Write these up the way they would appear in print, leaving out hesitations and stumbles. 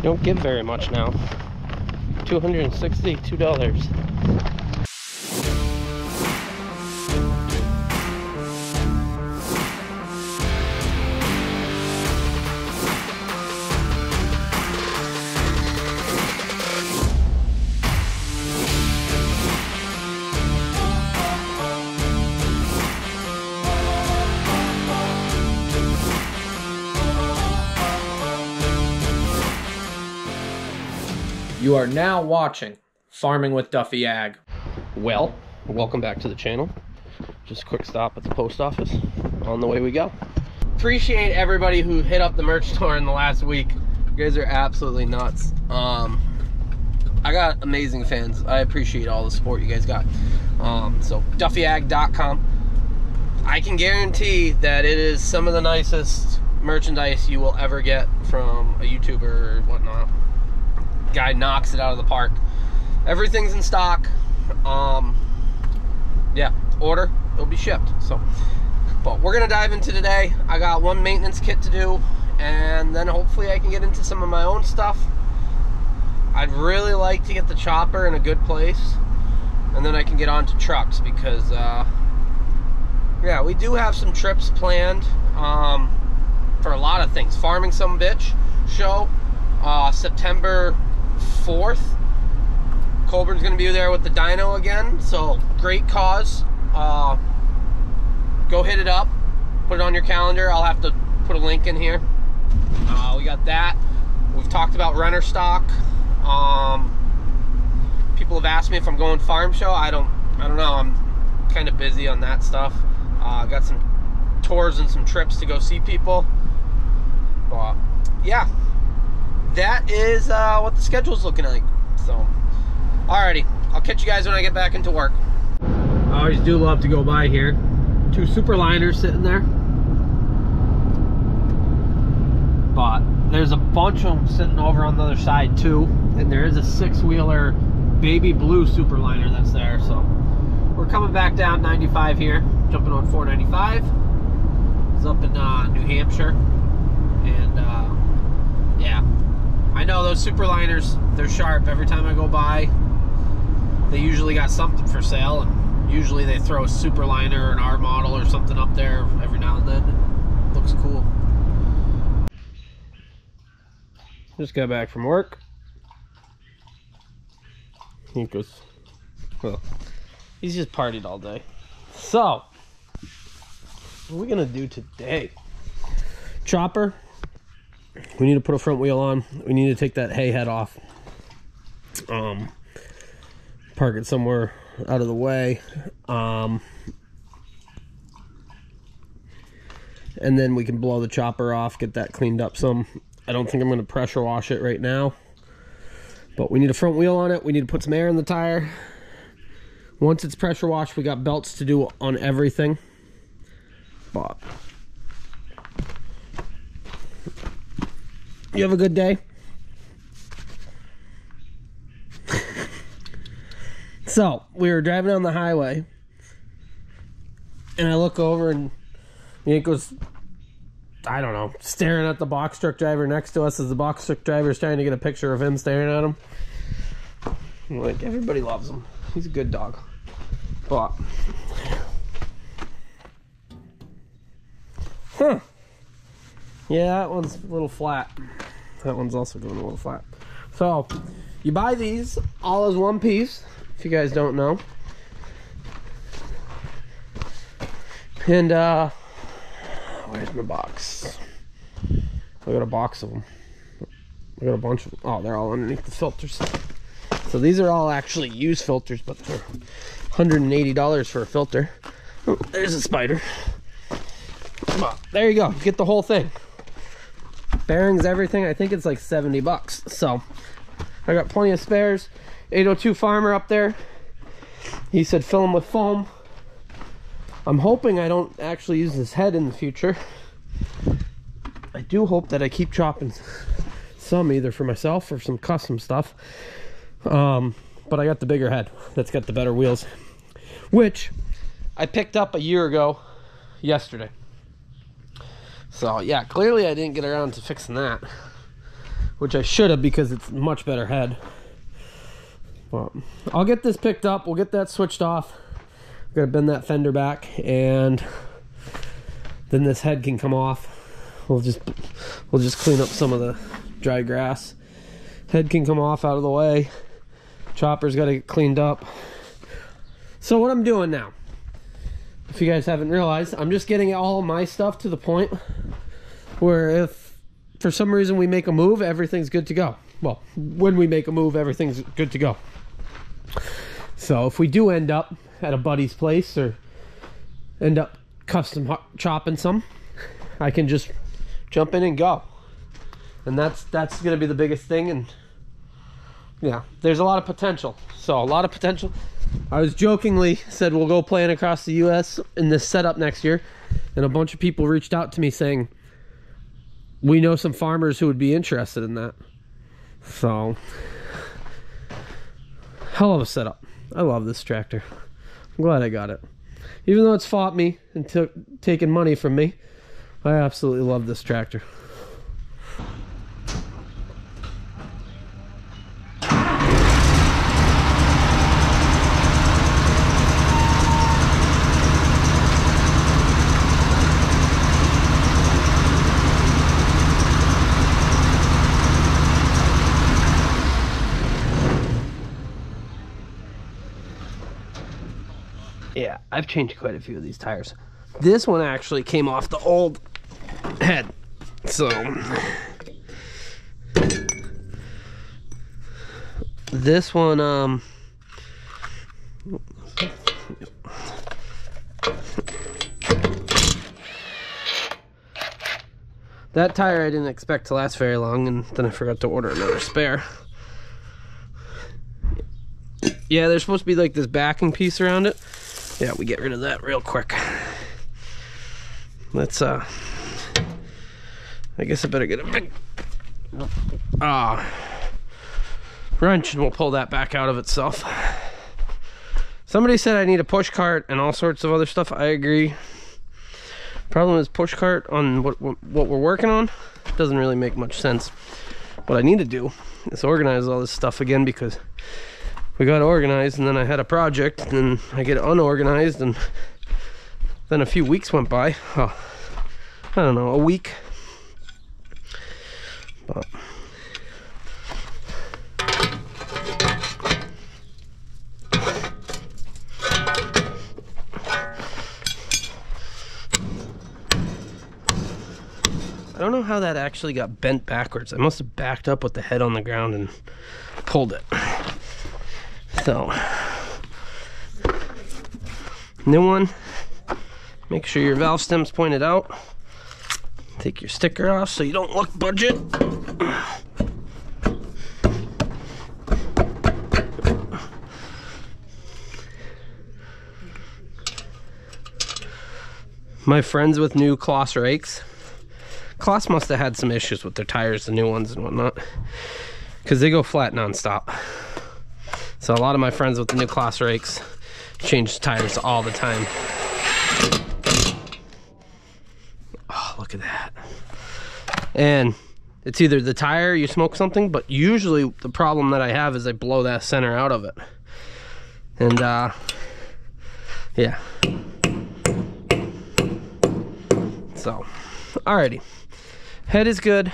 They don't give very much now. $262. You are now watching Farming with Duffy Ag. Well, welcome back to the channel. Just a quick stop at the post office. On the way we go. Appreciate everybody who hit up the merch store in the last week. You guys are absolutely nuts. I got amazing fans. I appreciate all the support you guys got. So DuffyAg.com. I can guarantee that it is some of the nicest merchandise you will ever get from a YouTuber or whatnot. Guy knocks it out of the park. Everything's in stock. Yeah, order, it'll be shipped. So, but we're gonna dive into today. I got one maintenance kit to do, and then hopefully I can get into some of my own stuff. I'd really like to get the chopper in a good place, and then I can get on to trucks, because yeah, we do have some trips planned for a lot of things. Farming Some Bitch show, September 4th. Colburn's gonna be there with the dyno again, so great cause. Go hit it up, put it on your calendar. I'll have to put a link in here. We got that. We've talked about renter stock. People have asked me if I'm going farm show. I don't know, I'm kind of busy on that stuff. Got some tours and some trips to go see people, but yeah, that is what the schedule's looking like. So, alrighty, I'll catch you guys when I get back into work. I always do love to go by here. Two super liners sitting there. But there's a bunch of them sitting over on the other side too. And there is a six-wheeler baby blue super liner that's there. So we're coming back down 95 here, jumping on 495. It's up in New Hampshire. And yeah. I know those super liners, they're sharp. Every time I go by, they usually got something for sale, and usually they throw a super liner or an R model or something up there every now and then. It looks cool. Just got back from work. Well, he's just partied all day. So, what are we gonna do today? Chopper. We need to put a front wheel on. We need to take that hay head off. Park it somewhere out of the way. And then we can blow the chopper off, get that cleaned up some. I don't think I'm going to pressure wash it right now. But we need a front wheel on it. We need to put some air in the tire. Once it's pressure washed, we got belts to do on everything. But you have a good day. So we were driving on the highway, and I look over, and Yanko's, I don't know, staring at the box truck driver next to us as the box truck driver is trying to get a picture of him staring at him. I'm like, everybody loves him. He's a good dog. But, huh. Yeah, that one's a little flat. That one's also going a little flat. So, you buy these all as one piece, if you guys don't know. And, where's my box? I got a box of them. I got a bunch of them. Oh, they're all underneath the filters. So, these are all actually used filters, but they're $180 for a filter. Oh, there's a spider. Come on. There you go. Get the whole thing. Bearings, everything. I think it's like 70 bucks. So I got plenty of spares. 802 farmer up there, he said fill them with foam. I'm hoping I don't actually use this head in the future. I do hope that I keep chopping some, either for myself or some custom stuff. But I got the bigger head that's got the better wheels, which I picked up a year ago yesterday. So yeah, clearly I didn't get around to fixing that. which I should have because it's much better head. Well, I'll get this picked up. We'll get that switched off. I'm gonna bend that fender back, and then this head can come off. We'll just clean up some of the dry grass. Head can come off out of the way. Chopper's got to get cleaned up. So what I'm doing now, if you guys haven't realized, I'm just getting all my stuff to the point where if for some reason we make a move, everything's good to go. Well, when we make a move, everything's good to go. So if we do end up at a buddy's place or end up custom chopping some, I can just jump in and go. And that's going to be the biggest thing. And yeah, there's a lot of potential. So a lot of potential. I was jokingly said we'll go playing across the U.S. in this setup next year, and a bunch of people reached out to me saying we know some farmers who would be interested in that. So hell of a setup. I love this tractor. I'm glad I got it, even though it's fought me and taken money from me. I absolutely love this tractor. Yeah, I've changed quite a few of these tires. This one actually came off the old head, so this one that tire I didn't expect to last very long, and then I forgot to order another spare. Yeah, there's supposed to be like this backing piece around it. Yeah, we get rid of that real quick. Let's I guess I better get a big wrench, and we'll pull that back out of itself. Somebody said I need a push cart and all sorts of other stuff. I agree. Problem is, push cart on what we're working on doesn't really make much sense. What I need to do is organize all this stuff again, because we got organized, and then I had a project, and then I get unorganized, and then a few weeks went by. Oh, I don't know, a week. But I don't know how that actually got bent backwards. I must have backed up with the head on the ground and pulled it. So, new one. Make sure your valve stem's pointed out. Take your sticker off so you don't look budget. My friends with new Claas rakes. Claas must have had some issues with their tires, the new ones and whatnot, because they go flat nonstop. So a lot of my friends with the new Claas rakes change tires all the time. Oh, look at that. And it's either the tire, you smoke something, but usually the problem that I have is I blow that center out of it. And yeah. So, alrighty. Head is good.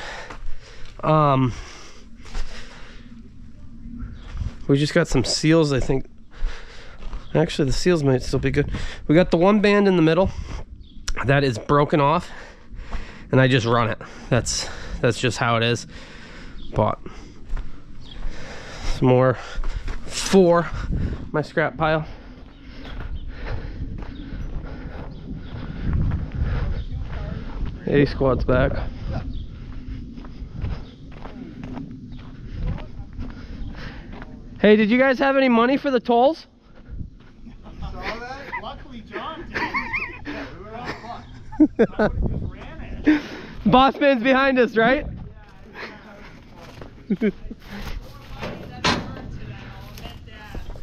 We just got some seals, I think. Actually, the seals might still be good. We got the one band in the middle that is broken off, and I just run it. That's just how it is. Bought some more for my scrap pile. A squad's back. Hey, did you guys have any money for the tolls? Saw that. Luckily, John did. Yeah, we were out of luck. I would have just ran it. Boss man's behind us, right? Yeah.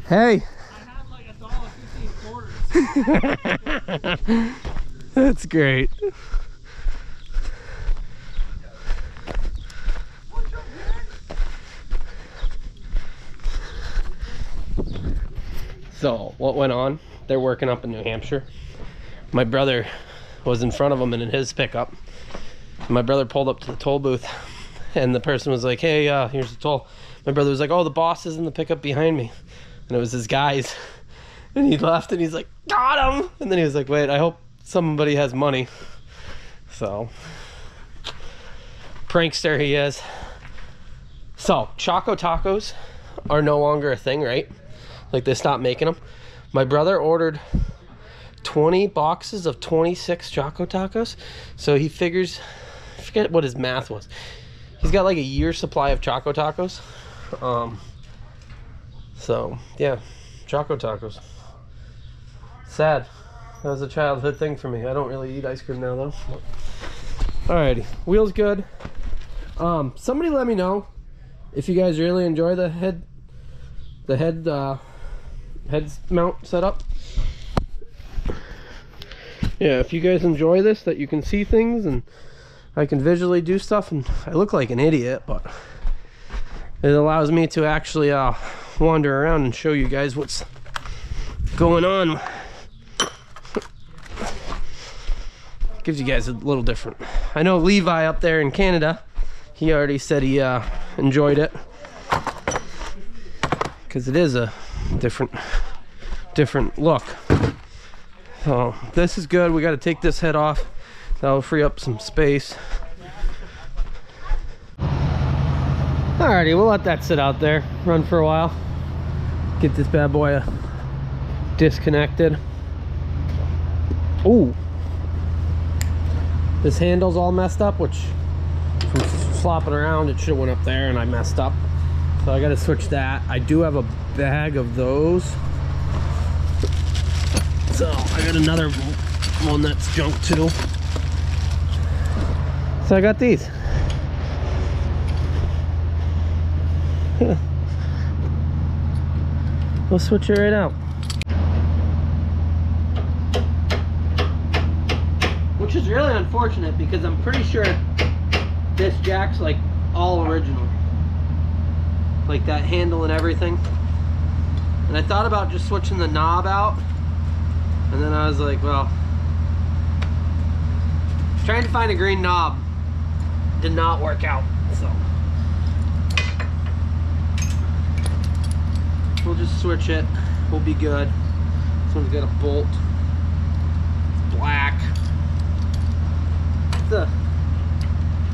Hey. I had like $1.15 quarters. That's great. What's up, man? So what went on, they're working up in New Hampshire. My brother was in front of him and in his pickup. My brother pulled up to the toll booth and the person was like, hey, here's the toll. My brother was like, oh, the boss is in the pickup behind me. And it was his guys. And he left and he's like, got him. And then he was like, wait, I hope somebody has money. So, prankster he is. So, Choco Tacos are no longer a thing, right? Like, they stopped making them. My brother ordered 20 boxes of 26 Choco Tacos. So he figures, I forget what his math was. He's got like a year's supply of Choco Tacos. So, yeah, Choco Tacos. Sad. That was a childhood thing for me. I don't really eat ice cream now, though. Alrighty, wheel's good. Somebody let me know if you guys really enjoy the head mount setup. Yeah, if you guys enjoy this, that you can see things and I can visually do stuff, and I look like an idiot, but it allows me to actually wander around and show you guys what's going on. Gives you guys a little different. I know Levi up there in Canada, he already said he enjoyed it, because it is a different look. So this is good. We got to take this head off. That'll free up some space. Alrighty, we'll let that sit out there, run for a while, get this bad boy disconnected. Ooh. This handle's all messed up, which from flopping around, it should have went up there and I messed up. So I gotta switch that. I do have a bag of those. So I got another one that's junk too. So I got these. We'll switch it right out. Which is really unfortunate because I'm pretty sure this jack's like all original, like that handle and everything. And I thought about just switching the knob out, and then I was like, well, trying to find a green knob did not work out, so we'll just switch it. We'll be good. This one's got a bolt. It's black.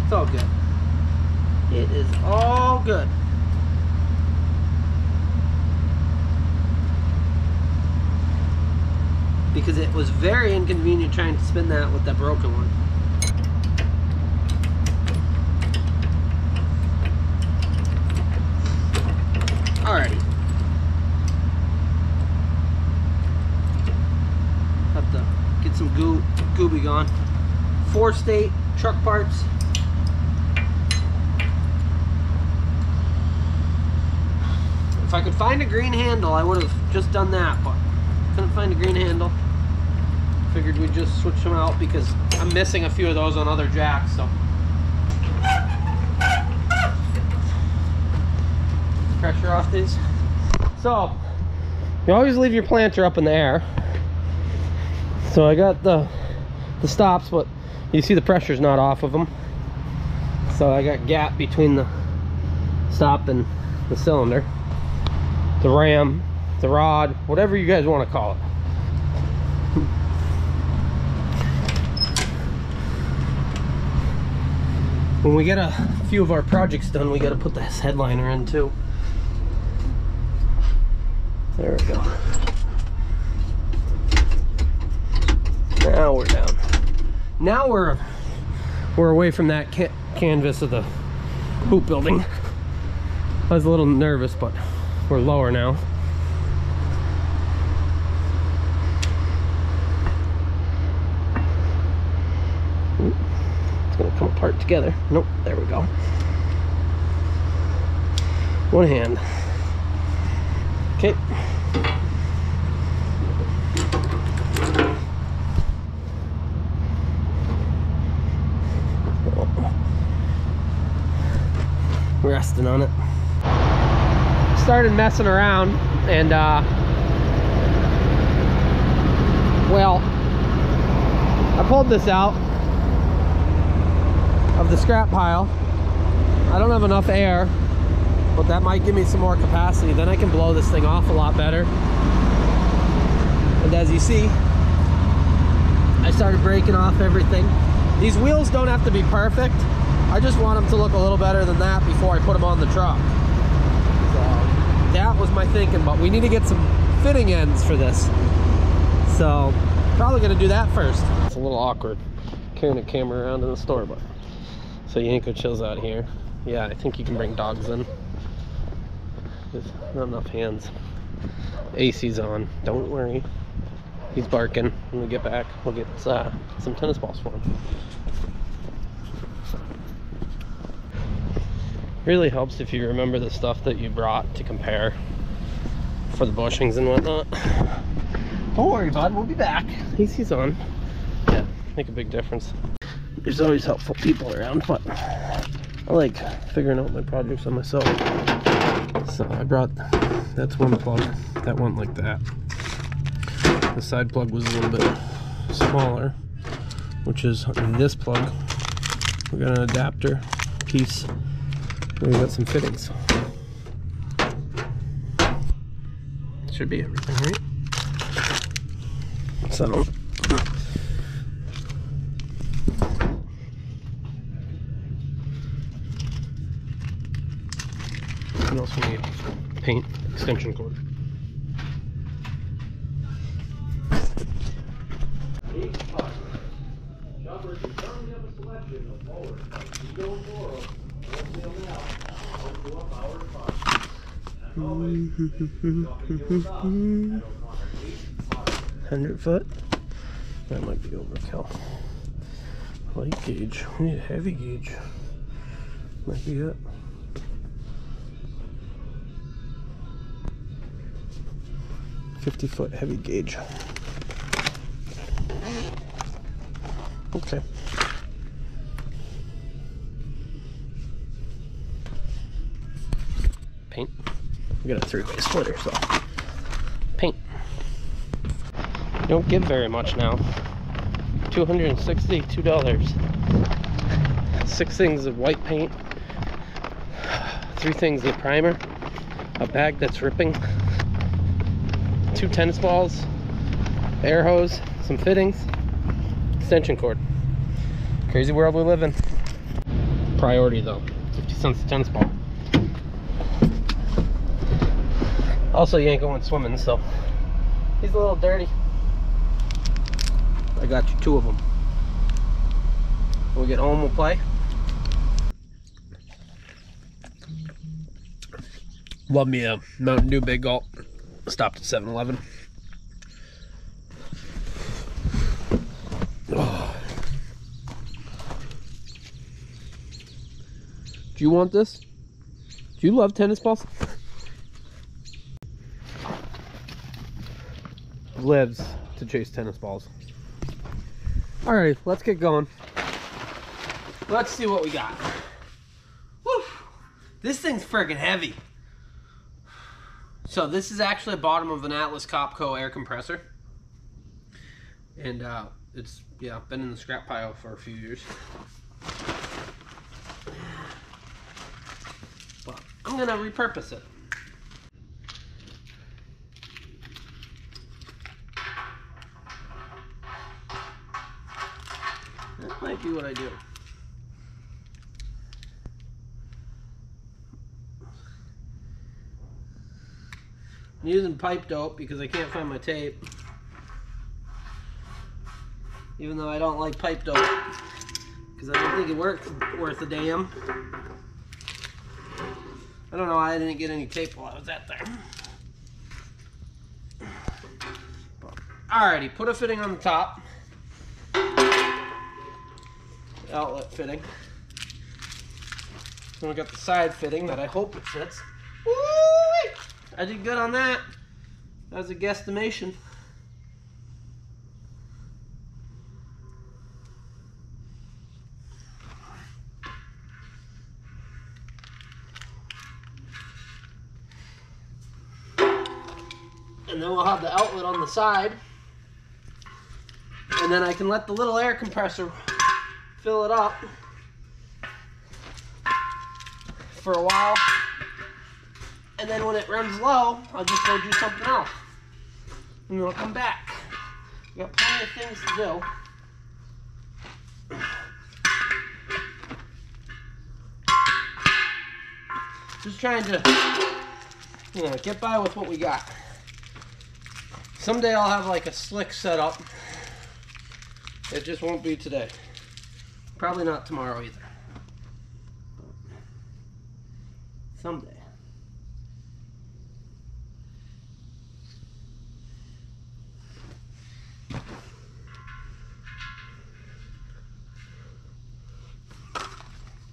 It's all good. It is all good. Because it was very inconvenient trying to spin that with that broken one. Alrighty. Have to get some gooby gone. 4-state truck parts. If I could find a green handle, I would have just done that, but couldn't find a green handle. Figured we'd just switch them out because I'm missing a few of those on other jacks, so. Pressure off these. So, you always leave your planter up in the air. So I got the stops, but you see the pressure's not off of them, so I got gap between the stop and the cylinder, the ram, the rod, whatever you guys want to call it. When we get a few of our projects done, we got to put this headliner in too. There we go. Now we're down. Now we're away from that canvas of the hoop building. I was a little nervous, but we're lower now. Ooh, it's gonna come apart together. Nope, there we go. One hand. Okay. Resting on it. Started messing around and Well, I pulled this out of the scrap pile. I don't have enough air, but that might give me some more capacity. Then I can blow this thing off a lot better. And as you see, I started breaking off everything. These wheels don't have to be perfect. I just want them to look a little better than that before I put them on the truck. So that was my thinking, but we need to get some fitting ends for this. So probably gonna do that first. It's a little awkward carrying a camera around in the store, but so Yanko chills out here. Yeah, I think you can bring dogs in. Just not enough hands. AC's on, don't worry. He's barking. When we get back, we'll get some tennis balls for him. Really helps if you remember the stuff that you brought to compare for the bushings and whatnot. Don't worry, bud, we'll be back. He's on. Yeah, make a big difference. There's always helpful people around, but I like figuring out my projects on myself. So I brought, that's one plug that went like that. The side plug was a little bit smaller, which is this plug. We got an adapter piece. We got some fittings. Should be everything, right? So what else we need? Paint, extension cord. Mm-hmm. 100 foot? That might be overkill. Light gauge. We need a heavy gauge. Might be it. That. 50 foot heavy gauge. Okay. Paint. We got a three-way splitter, so paint. You don't give very much now. $262. 6 things of white paint, 3 things of primer, a bag that's ripping, 2 tennis balls, air hose, some fittings, extension cord. Crazy world we live in. Priority though, 50 cents a tennis ball. Also, you ain't going swimming, so he's a little dirty. I got you 2 of them. When we get home, we'll play. Love me a Mountain Dew big gulp. Stopped at 7-Eleven. Oh. Do you want this? Do you love tennis balls? Lives to chase tennis balls. All right, let's get going. Let's see what we got. Woo! This thing's friggin' heavy. So this is actually the bottom of an Atlas Copco air compressor, and it's been in the scrap pile for a few years. But I'm gonna repurpose it. That might be what I do. I'm using pipe dope because I can't find my tape. Even though I don't like pipe dope, because I don't think it works worth a damn. I don't know why I didn't get any tape while I was at there. But, alrighty, put a fitting on the top. Outlet fitting. Then we got the side fitting that I hope it fits. Woo! I did good on that. That was a guesstimation. And then we'll have the outlet on the side. and then I can let the little air compressor fill it up for a while, and then when it runs low, I'll just go do something else, and then I'll come back. We got plenty of things to do. Just trying to, you know, get by with what we got. Someday I'll have like a slick setup. It just won't be today. Probably not tomorrow either. Someday.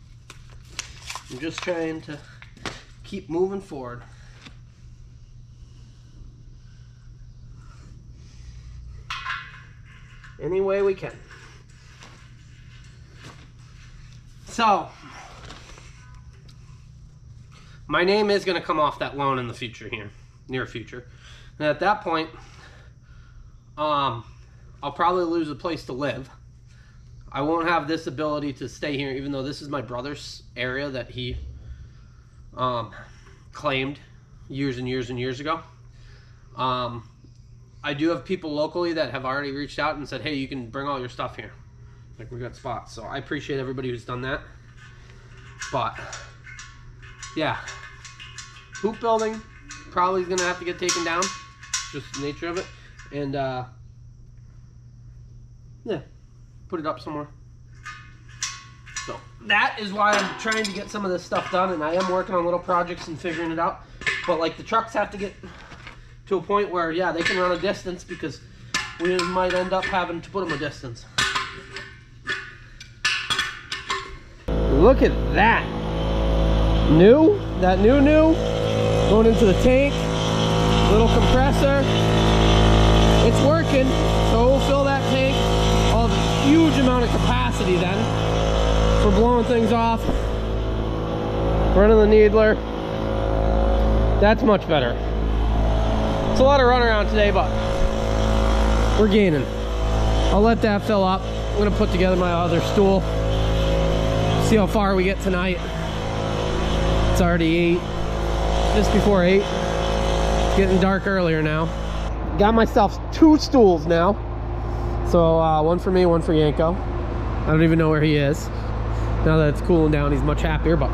I'm just trying to keep moving forward. Any way we can. So, my name is going to come off that loan in the future here, near future. And at that point, I'll probably lose a place to live. I won't have this ability to stay here, even though this is my brother's area that he claimed years and years and years ago. I do have people locally that have already reached out and said, hey, you can bring all your stuff here. Like, we got spots. So I appreciate everybody who's done that. But, yeah. Hoop building probably is going to have to get taken down. Just the nature of it. And, yeah. Put it up somewhere. So, that is why I'm trying to get some of this stuff done. And I am working on little projects and figuring it out. But, like, the trucks have to get to a point where, yeah, they can run a distance, because we might end up having to put them a distance. Look at that. New, that new, going into the tank, little compressor. It's working, so we'll fill that tank. All the huge amount of capacity then for blowing things off, running the needler. That's much better. It's a lot of runaround today, but we're gaining. I'll let that fill up. I'm gonna put together my other stool. See how far we get tonight. It's already 8, just before 8. It's getting dark earlier now. Got myself 2 stools now. So one for me, one for Yanko. I don't even know where he is. Now that it's cooling down, he's much happier, but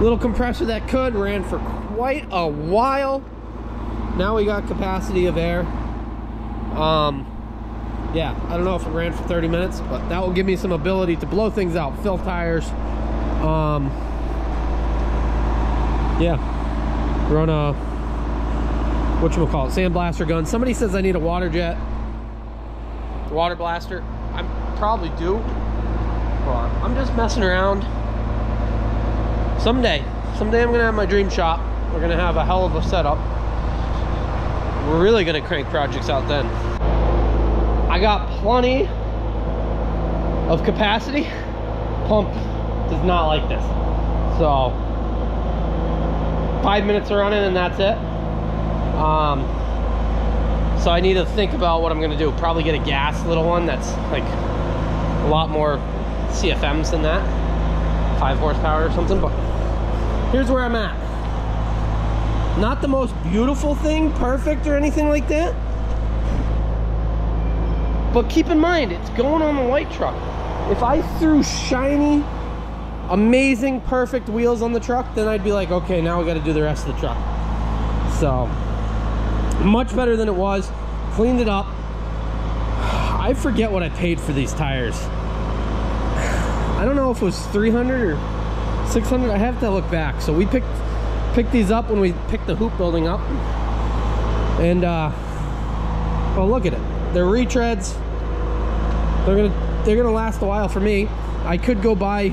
little compressor that could, ran for quite a while. Now we got capacity of air. Yeah, I don't know if it ran for 30 minutes, but that will give me some ability to blow things out, fill tires. Yeah, run a, whatchamacallit, sandblaster gun. Somebody says I need a water jet, water blaster. I probably do. Hold on, I'm just messing around. Someday I'm gonna have my dream shop. We're gonna have a hell of a setup. We're really gonna crank projects out then. I got plenty of capacity. Pump does not like this. So 5 minutes of running and that's it. So I need to think about what I'm gonna do. Probably get a gas little one that's like a lot more CFMs than that. 5 horsepower or something, but here's where I'm at. Not the most beautiful thing, perfect or anything like that, but keep in mind, it's going on the white truck. If I threw shiny, amazing, perfect wheels on the truck, then I'd be like, okay, now we got to do the rest of the truck. So much better than it was. Cleaned it up. I forget what I paid for these tires. I don't know if it was 300 or 600. I have to look back. So we picked these up when we picked the hoop building up, and well, look at it. They're retreads. They're gonna last a while for me. I could go buy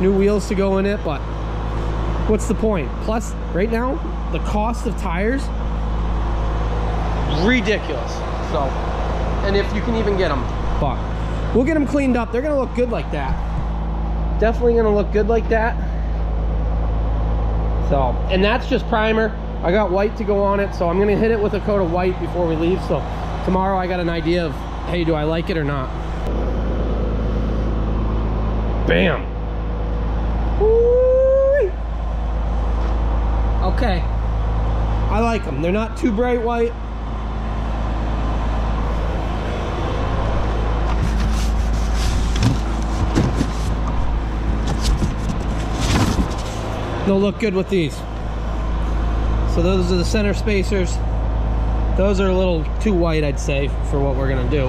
new wheels to go in it, but what's the point? Plus, right now the cost of tires ridiculous. So, and if you can even get them, but we'll get them cleaned up. They're gonna look good like that. Definitely gonna look good like that. So, and that's just primer. I got white to go on it, so I'm gonna hit it with a coat of white before we leave. So tomorrow I got an idea of hey, do I like it or not? Bam. Woo. Okay, I like them. They're not too bright white. They'll look good with these. So those are the center spacers. Those are a little too white, I'd say, for what we're gonna do.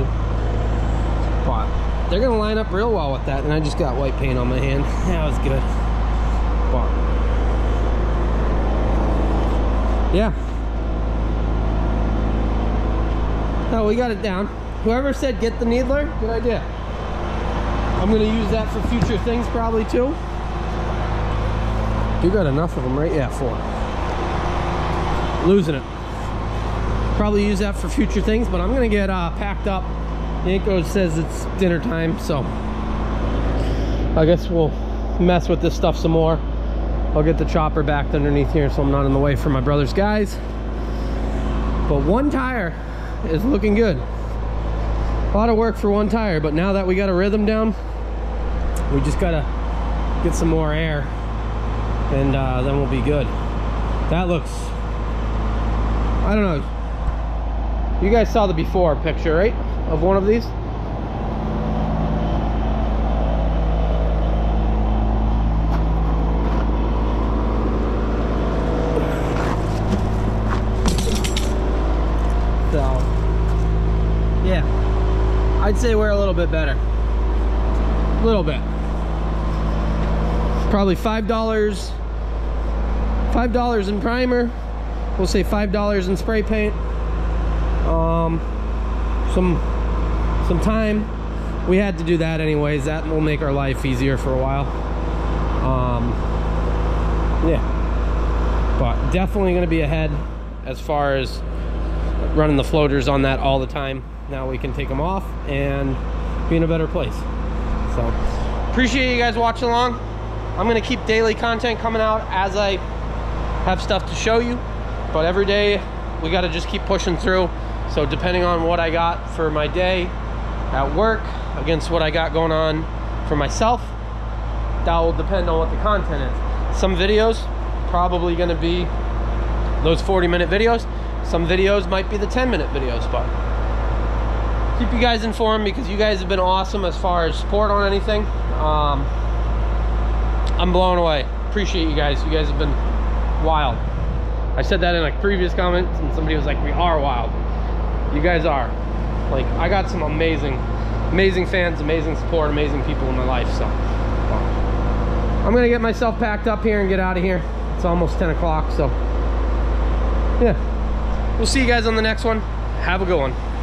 But they're gonna line up real well with that. And I just got white paint on my hand. That was good. But yeah. No, we got it down. Whoever said get the needler, good idea. I'm gonna use that for future things probably too. You got enough of them, right? Yeah, four. Losing it. Probably use that for future things, but I'm gonna get packed up. Yanko says it's dinner time, so I guess we'll mess with this stuff some more. I'll get the chopper backed underneath here so I'm not in the way for my brother's guys. But one tire is looking good. A lot of work for one tire, but now that we got a rhythm down, we just gotta get some more air. And then we'll be good. That looks, I don't know. You guys saw the before picture, right? Of one of these? So, yeah. I'd say we're a little bit better. A little bit. Probably $5 in primer, we'll say $5 in spray paint, some time. We had to do that anyways. That will make our life easier for a while. Yeah, but definitely going to be ahead as far as running the floaters on that all the time. Now we can take them off and be in a better place. So appreciate you guys watching along. I'm going to keep daily content coming out as I have stuff to show you, but every day we got to just keep pushing through. So depending on what I got for my day at work against what I got going on for myself, that will depend on what the content is. Some videos probably going to be those 40-minute videos. Some videos might be the 10-minute videos, but keep you guys informed because you guys have been awesome as far as support on anything. I'm blown away. Appreciate you guys. You guys have been wild. I said that in a previous comment and somebody was like, we are wild. You guys are. Like, I got some amazing fans, amazing support, amazing people in my life. So I'm gonna get myself packed up here and get out of here. It's almost 10 o'clock, so yeah, we'll see you guys on the next one. Have a good one.